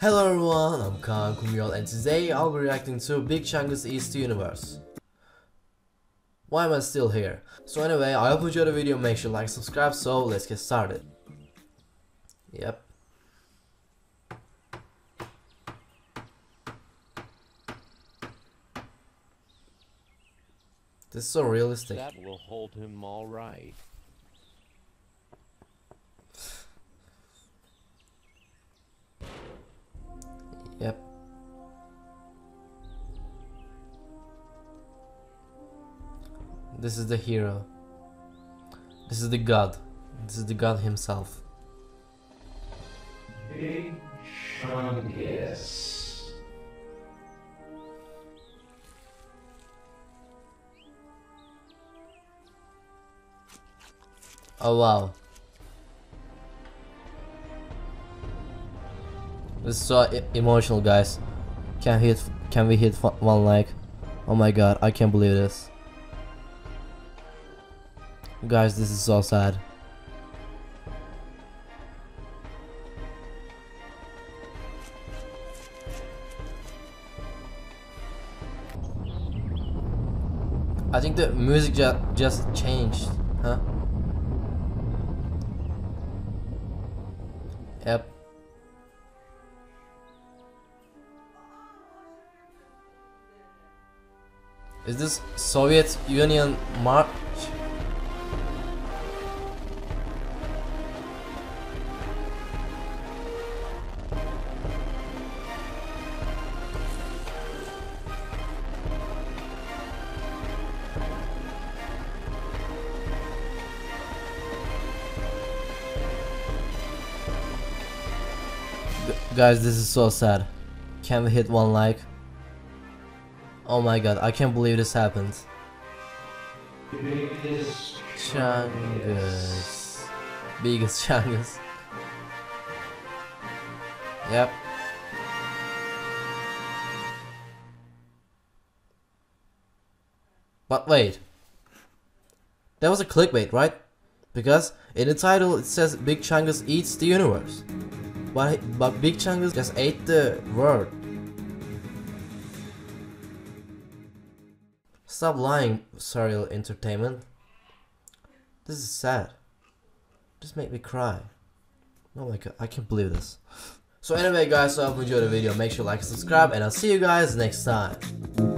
Hello everyone, I'm Kağan Kumyol and today I'll be reacting to Big Chungus Eats Universe. Why am I still here? So anyway, I hope you enjoyed the video, make sure to like and subscribe, so let's get started. Yep. This is so realistic. That will hold him all right. Yep. This is the hero. This is the god. This is the god himself. Big Chungus. Oh wow. This is so emotional, guys. Can we hit one like? Oh my god, I can't believe this. Guys, this is so sad. I think the music just changed, huh? Yep. Is this Soviet Union March? Guys, this is so sad. Can we hit one like? Oh my god, I can't believe this happened. Biggest Chungus. Biggest Chungus. Yep. But wait. That was a clickbait, right? Because in the title it says Big Chungus eats the universe. But Big Chungus just ate the world. Stop lying, Surreal Entertainment. This is sad. Just make me cry. Oh my god, I can't believe this. So anyway guys, so I hope you enjoyed the video. Make sure to like and subscribe and I'll see you guys next time.